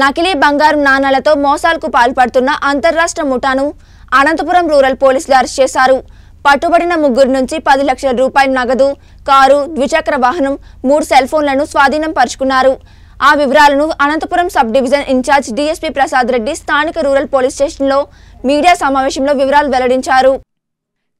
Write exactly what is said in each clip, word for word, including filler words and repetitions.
నకిలీ బంగారు నాణాలతో మోసాలకు పాల్పడుతున్న అంతర్రాష్ట్ర ముఠాను అనంతపురం రూరల్ పోలీసులు అరెస్ట్ చేశారు. పట్టుబడిన ముగ్గురు నుంచి పది లక్షల రూపాయల నగదు, కారు, ద్విచక్ర వాహనం, మూడు సెల్ ఫోన్లను స్వాధీనం పర్చుకున్నారు. ఆ వివరాలను Anantapuram sub division incharge DSP Prasad Reddy స్థానిక రూరల్ పోలీస్ స్టేషన్లో మీడియా సమావేశంలో వివరాలు వెల్లడించారు.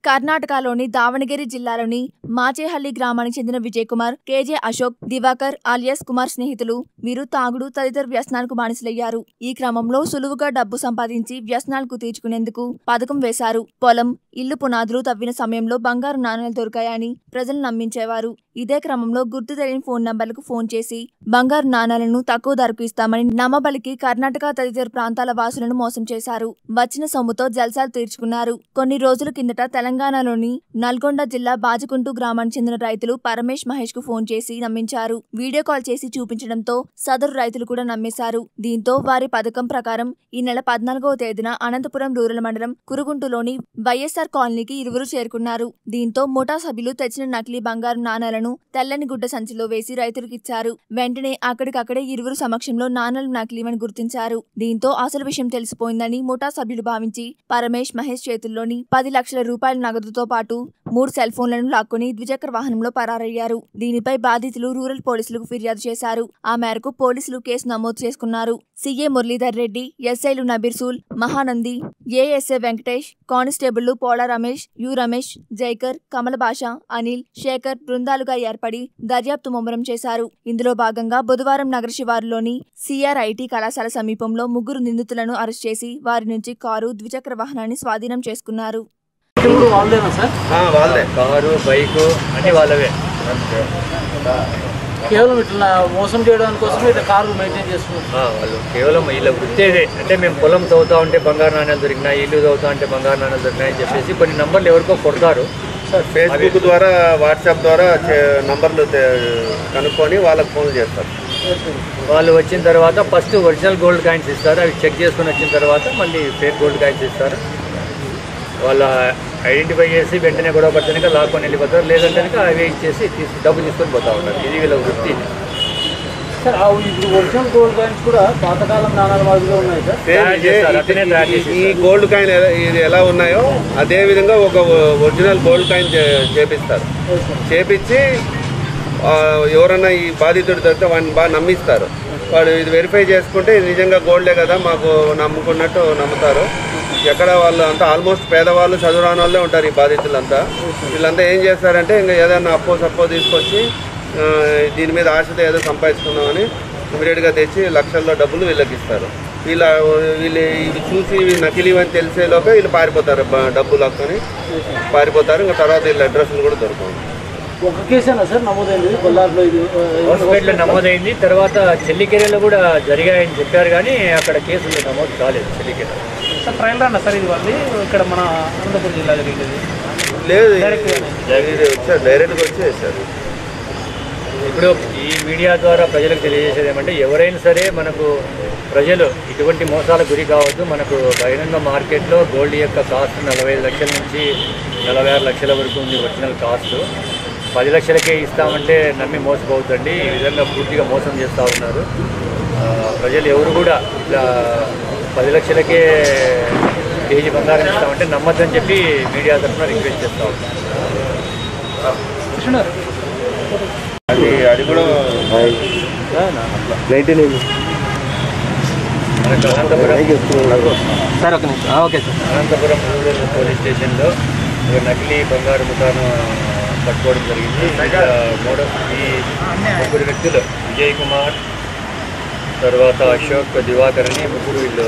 కర్ణాటకలోని దావణగిరి జిల్లాలోని మాచేహల్లి గ్రామానికి చెందిన విజయ్ కుమార్, కేజే అశోక్, దివాకర్ అలియాస్ కుమార్ స్నేహితులు. వీరు తాగుడు తదితర వ్యసనాలకు బానిసలయ్యారు. ఈ క్రమంలో సులువుగా డబ్బు సంపాదించి వ్యసనాలకు తీర్చుకునేందుకు పథకం వేశారు. పొలం, ఇల్లు పునాదులు తవ్విన సమయంలో బంగారు నాణేలు దొరికాయని ప్రజలు నమ్మించేవారు. ఇదే క్రమంలో గుర్తు తెలియని ఫోన్ నంబర్లకు ఫోన్ చేసి బంగారు నాణాలను తక్కువ ధరకు ఇస్తామని నమ్మబలికి కర్ణాటక తదితర ప్రాంతాల వాసులను మోసం చేశారు. వచ్చిన సొమ్ముతో జల్సాలు తీర్చుకున్నారు. కొన్ని రోజుల కిందట తెలంగాణలోని నల్గొండ జిల్లా బాజకుంటు గ్రామానికి చెందిన రైతులు పరమేష్ మహేష్ కు ఫోన్ చేసి నమ్మించారు. వీడియో కాల్ చేసి చూపించడంతో సదరు రైతులు కూడా నమ్మేశారు. దీంతో వారి పథకం ప్రకారం ఈ నెల పద్నాలుగవ తేదీన అనంతపురం రూరల్ మండలం కురుగుంటులోని వైఎస్ఆర్ కాలనీకి ఇరువురు చేరుకున్నారు. దీంతో ముఠా సభ్యులు తెచ్చిన నకిలీ బంగారు నాణాలను తెల్లని గుడ్డ సంచిలో వేసి రైతులకు ఇచ్చారు. వెంటనే అక్కడికక్కడే ఇరువురు సమక్షంలో నాణాలు నకిలీవని గుర్తించారు. దీంతో అసలు విషయం తెలిసిపోయిందని ముఠా సభ్యులు భావించి పరమేష్ మహేష్ చేతుల్లోని పది లక్షల రూపాయల నగదుతో పాటు మూడు సెల్ ఫోన్లను లాక్కుని ద్విచక్ర వాహనంలో పరారయ్యారు. దీనిపై బాధితులు రూరల్ పోలీసులకు ఫిర్యాదు చేశారు. ఆ మేరకు పోలీసులు కేసు నమోదు చేసుకున్నారు. సీఏ మురళీధర్ రెడ్డి, ఎస్ఐలు నబీర్సూల్, మహానంది, ఏఎస్ఏ వెంకటేష్, కానిస్టేబుళ్లు పోలా రమేష్, యు రమేష్, జైకర్, కమల భాష, అనిల్, శేఖర్ బృందాలుగా ఏర్పడి దర్యాప్తు ముమ్మరం చేశారు. ఇందులో భాగంగా బుధవారం నగర శివారులోని సిఆర్ఐటి కళాశాల సమీపంలో ముగ్గురు నిందితులను అరెస్ట్ చేసి వారి నుంచి కారు, ద్విచక్ర వాహనాన్ని స్వాధీనం చేసుకున్నారు. కారు, బైక్ అన్ని వాళ్ళవే. కేవలం ఇట్లా మోసం చేయడానికి కోసం ఇట్లా కారు మెయింటైన్ చేస్తున్నారు వాళ్ళు. కేవలం ఇలా వృత్తిదే. అంటే మేము పొలం తవ్వుతా ఉంటే బంగారు నాణ్యాలు దొరికినాయి, ఇల్లు తవ్వుతా ఉంటే బంగారు నాణ్యాలు దొరికినాయి అని చెప్పేసి కొన్ని నంబర్లు ఎవరికో కొడతారు. ఫేస్బుక్ ద్వారా, వాట్సాప్ ద్వారా నంబర్లు కనుక్కొని వాళ్ళకి ఫోన్లు చేస్తారు. వాళ్ళు వచ్చిన తర్వాత ఫస్ట్ ఒరిజినల్ గోల్డ్ కాయిన్స్ ఇస్తారు. అవి చెక్ చేసుకుని వచ్చిన తర్వాత మళ్ళీ ఫేక్ గోల్డ్ కాయిన్స్ ఇస్తారు. వాళ్ళ ఐడెంటిఫై చేసి వెంటనే గొడవ పడితేనే లాక్కొని వెళ్ళిపోతారు, లేదంటే అవే ఇచ్చేసి తీసు డబ్బు తీసుకొని పోతూ ఉంటారు. ఇది వీళ్ళ వృత్తి. సార్ ఇప్పుడు ఒరిజినల్ గోల్డ్ కాయిన్స్ కూడా పాతకాలం నాణాల మాదిరిగా ఉన్నాయి సార్. ఈ గోల్డ్ కాయిన్ ఇది ఎలా ఉన్నాయో అదేవిధంగా ఒక ఒరిజినల్ గోల్డ్ కాయిన్ చేపిస్తారు. చేపించి ఎవరన్నా ఈ బాధితుడి దగ్గర వాడిని బాగా నమ్మిస్తారు. వాడు ఇది వెరిఫై చేసుకుంటే ఇది నిజంగా గోల్డే కదా మాకు నమ్ముకున్నట్టు నమ్ముతారు. ఎక్కడ వాళ్ళు అంతా ఆల్మోస్ట్ పేదవాళ్ళు, చదువురాని వాళ్ళే ఉంటారు ఈ బాధితులంతా. వీళ్ళంతా ఏం చేస్తారంటే ఇంకా ఏదైనా అప్పో సప్పో తీసుకొచ్చి దీని మీద ఆశతో ఏదో సంపాదిస్తున్నామని ఇమీడియట్గా తెచ్చి లక్షల్లో డబ్బులు వీళ్ళకి ఇస్తారు. వీళ్ళ వీళ్ళు ఇవి చూసి నకిలీ అని తెలిసేలోపే వీళ్ళు పారిపోతారు, డబ్బులు అక్కని పారిపోతారు. ఇంకా తర్వాత వీళ్ళ అడ్రస్లు కూడా దొరకవు. ఒక కేసేనా సార్ నమోదైంది? కొల్లార్లో ఇది హాస్పిటల్లో నమోదైంది. తర్వాత చెల్లికెరలో కూడా జరిగాయని చెప్పారు కానీ అక్కడ కేసులు నమోదు కాలేదు. చెల్లికెర సార్ ట్రైల్ రానా సార్ ఇది వాళ్ళది? ఇక్కడ మన అనంతపురం జిల్లా జరిగింది. లేదు, వచ్చారు డైరెక్ట్గా వచ్చేది సార్. ఇప్పుడు ఈ మీడియా ద్వారా ప్రజలకు తెలియజేసేది ఏమంటే ఎవరైనా సరే మనకు ప్రజలు ఇటువంటి మోసాలకు గురి కావద్దు. మనకు బహిరంగ మార్కెట్లో గోల్డ్ యొక్క కాస్ట్ నలభై ఐదు లక్షల నుంచి నలభై ఆరు లక్షల వరకు ఉంది. ఒరిజినల్ కాస్ట్ పది లక్షలకే ఇస్తామంటే నమ్మి మోసపోవద్దండి. ఈ విధంగా పూర్తిగా మోసం చేస్తూ ఉన్నారు ప్రజలు. ఎవరు కూడా ఇట్లా పది లక్షలకే కేజీ బంగారం ఇస్తామంటే నమ్మద్దని చెప్పి మీడియా తరఫున రిక్వెస్ట్ చేస్తూ ఉంటాను. అది అది కూడా అనంతపురం రూరల్ పోలీస్ స్టేషన్లో ఒక నకిలీ బంగారు ముఠాను పట్టుకోవడం జరిగింది. మూడో ఈ ముగ్గురు వ్యక్తులు విజయ్ కుమార్, తర్వాత అశోక్, దివాకర్ అని ముగ్గురు వీళ్ళు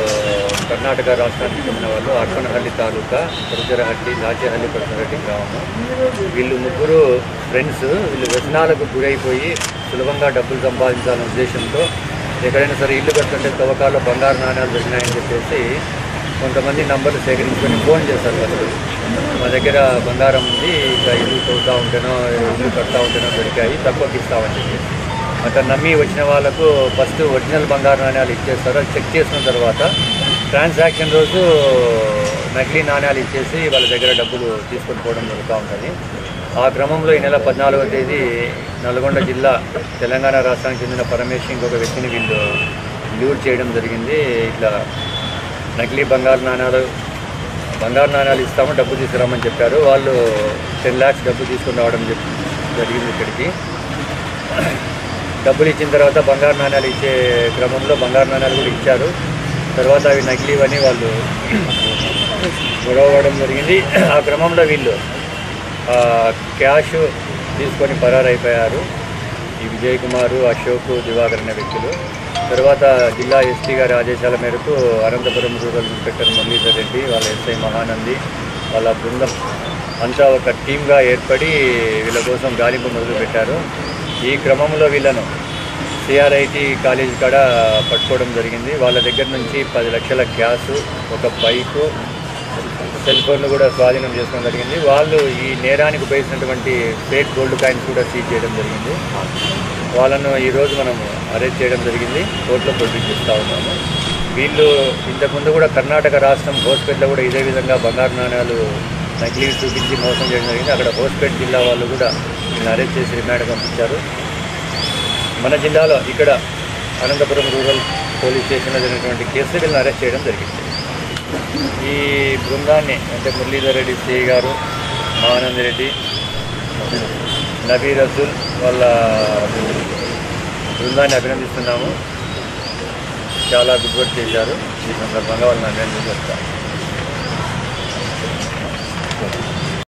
కర్ణాటక రాష్ట్రానికి చెందిన వాళ్ళు. అర్పనహల్లి తాలూకా కొరచరహల్లి, దాచేహల్లి, కొరచరహల్లి గ్రామం. వీళ్ళు ముగ్గురు ఫ్రెండ్స్. వీళ్ళు వ్యసనాలకు గురైపోయి సులభంగా డబ్బులు సంపాదించాలనే ఉద్దేశంతో ఎక్కడైనా సరే ఇల్లు కట్టుకుంటే తవ్వకాల్లో బంగారు నాణ్యాలు దొరికినాయని చెప్పేసి కొంతమంది నంబర్లు సేకరించుకొని ఫోన్ చేస్తారు. వాళ్ళు మా దగ్గర బంగారం ఉంది, ఇంకా ఇల్లు తవ్వుతూ ఉంటేనో ఇల్లు కడతా ఉంటేనో దొరికాయి, తక్కువకి ఇస్తామని చెప్పేసి అక్కడ నమ్మి వచ్చిన వాళ్ళకు ఫస్ట్ ఒరిజినల్ బంగారు నాణ్యాలు ఇచ్చేస్తారు. అది చెక్ చేసిన తర్వాత ట్రాన్సాక్షన్ రోజు నకిలీ నాణ్యాలు ఇచ్చేసి వాళ్ళ దగ్గర డబ్బులు తీసుకొని పోవడం జరుగుతూ ఉంటుంది. ఆ క్రమంలో ఈ నెల పద్నాలుగవ తేదీ నల్గొండ జిల్లా తెలంగాణ రాష్ట్రానికి చెందిన పరమేశ్వర్ ఇంకొక వ్యక్తిని వీళ్ళు లూట్ చేయడం జరిగింది. ఇట్లా నకిలీ బంగారు నాణాలు బంగారు నాణాలు ఇస్తాము డబ్బు తీసుకురామని చెప్పారు. వాళ్ళు టెన్ ల్యాక్స్ డబ్బు తీసుకుని రావడం జరిగింది. ఇక్కడికి డబ్బులు ఇచ్చిన తర్వాత బంగారు నాణాలు ఇచ్చే క్రమంలో బంగారు నాణాలు కూడా ఇచ్చారు. తర్వాత అవి నకిలీవని వాళ్ళు గొడవడం జరిగింది. ఆ క్రమంలో వీళ్ళు క్యాష్ తీసుకొని పరారైపోయారు ఈ విజయ్ కుమారు, అశోక్, దివాకర్ అనే వ్యక్తులు. తర్వాత జిల్లా ఎస్పీ గారి ఆదేశాల మేరకు అనంతపురం రూరల్ ఇన్స్పెక్టర్ మురళీధర్ రెడ్డి, వాళ్ళ ఎస్ఐ మహానంది, వాళ్ళ బృందం అంతా ఒక టీమ్గా ఏర్పడి వీళ్ళ కోసం గాలింపు మొదలుపెట్టారు. ఈ క్రమంలో వీళ్ళను సిఆర్ఐటి కాలేజ్ కాడ పట్టుకోవడం జరిగింది. వాళ్ళ దగ్గర నుంచి పది లక్షల క్యాష్, ఒక బైకు, సెల్ ఫోన్లు కూడా స్వాధీనం చేసుకోవడం జరిగింది. వాళ్ళు ఈ నేరానికి ఉపయోగించినటువంటి ఫేక్ గోల్డ్ కాయిన్స్ కూడా సీజ్ చేయడం జరిగింది. వాళ్ళను ఈరోజు మనం అరెస్ట్ చేయడం జరిగింది, కోర్టులో ప్రొడ్యూస్ చేస్తూ ఉన్నాము. వీళ్ళు ఇంతకుముందు కూడా కర్ణాటక రాష్ట్రం హోస్పేట్లో కూడా ఇదే విధంగా బంగారు నాణ్యాలు నకిలీ చూపించి మోసం చేయడం జరిగింది. అక్కడ హోస్పేట్ జిల్లా వాళ్ళు కూడా వీళ్ళని అరెస్ట్ చేసి రిమాండ్ పంపించారు. మన జిల్లాలో ఇక్కడ అనంతపురం రూరల్ పోలీస్ స్టేషన్లో జరిగినటువంటి కేసులు వీళ్ళని అరెస్ట్ చేయడం జరిగింది. ఈ బృందాన్ని అంటే మురళీధర్ రెడ్డి సిఐ గారు, మహానంద రెడ్డి, నబీ రసూల్ వాళ్ళ బృందాన్ని అభినందిస్తున్నాము. చాలా గుడ్ వర్క్ చేశారు. ఈ సందర్భంగా వాళ్ళని అభినందిస్తాము.